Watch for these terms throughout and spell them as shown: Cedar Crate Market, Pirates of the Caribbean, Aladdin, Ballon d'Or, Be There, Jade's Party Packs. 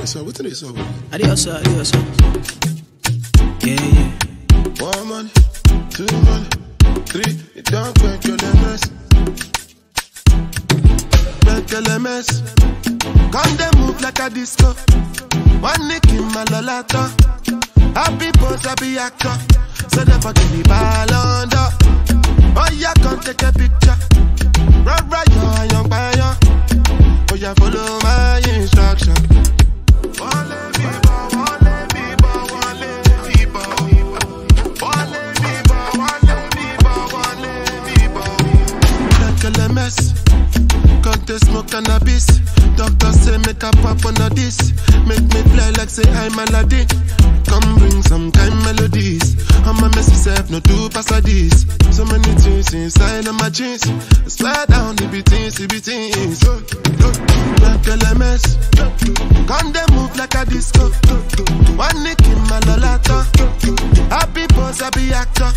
What's in it, sir? Adios, sir. Yeah. 1 month, 2 months, three. It don't quit your mess. Make your mess. Come they move like a disco. One nick in my lolata. Happy pose, happy actor. So they forgive me Ballon d'Or. Oh yeah, come take a picture. Right, yo, young by yo. Oh yeah, follow my instruction. Can't they smoke cannabis? Doctor say make a pop on a diss. Make me fly like say I'm Aladdin. Come bring some kind melodies. I'm a messy self, no two pass a this. So many things inside of my jeans. Slide down, it be things. Like LMS. Can't they move like a disco? One nick in my lolata. Happy boss, happy actor.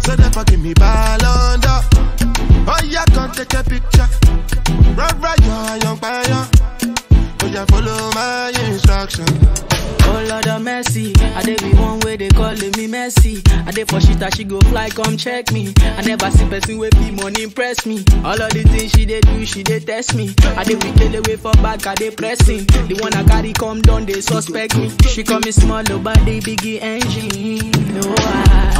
So they forgive me Ballon d'Or. Oh yeah, come take a picture. Right, young fire. Oh yeah, follow my instruction. Oh Lord of mercy, I dey be one way they calling me Messi. I dey for shit that she go fly, come check me. I never see person with be money impress me. All of the things she dey do, she dey test me. I dey we play the way for back, I dey pressing. The one I carry come down, they suspect me. She call me small, nobody biggie engine. No,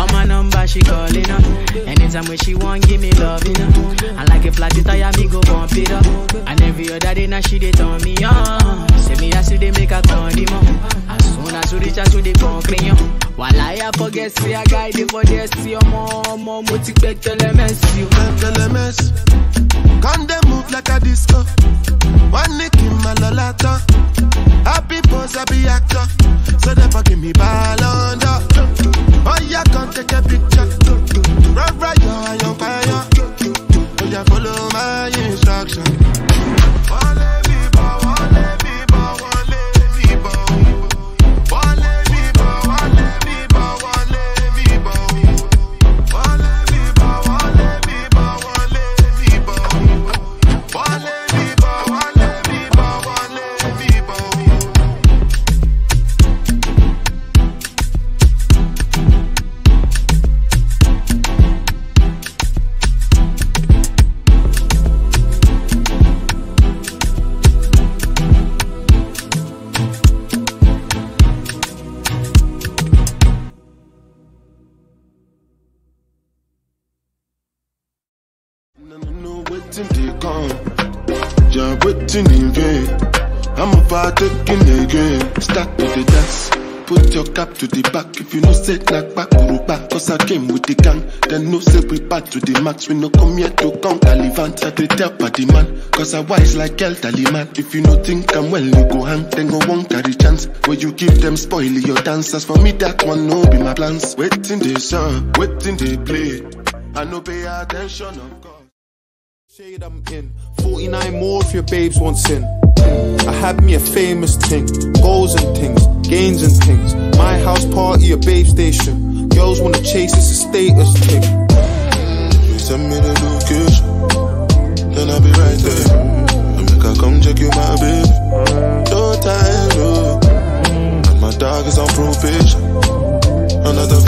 on my number she calling up. Anytime when she want, give me love, you know. And like a flat tire, me go bump it up. And every other day now she dey turn me on. Say me as she dey make a condiment. As soon as you reach out to the concrete, while I forget, see a guy for this, see a mom, multiply elements. You have elements. Can't they move like a disco? One nick in my lolata. Happy pose, happy actor. So they forgive me Ballon d'Or. Oh yeah, come take a picture. Right, you're on fire. Oh yeah, follow my instruction. I'm overtaking the game. Start with the dance. Put your cap to the back. If you no say like back, back. Cause I came with the gang. Then no say we back to the max. We no come here to count Calivant. I treat up by the man. Cause I wise like El Taliman. If you no think I'm well, you go hang. Then go won't carry chance. When you give them spoil your dancers. For me that one no be my plans. Waiting they song, waiting they play. I no pay attention of God. Shade I'm in, 49 more if your babes want sin. I had me a famous ting, goals and things, gains and things. My house party a babe station, girls wanna chase, it's a status ting. You send me the location, then I'll be right there. I make her come check you my baby, no time no. And my dog is on probation, another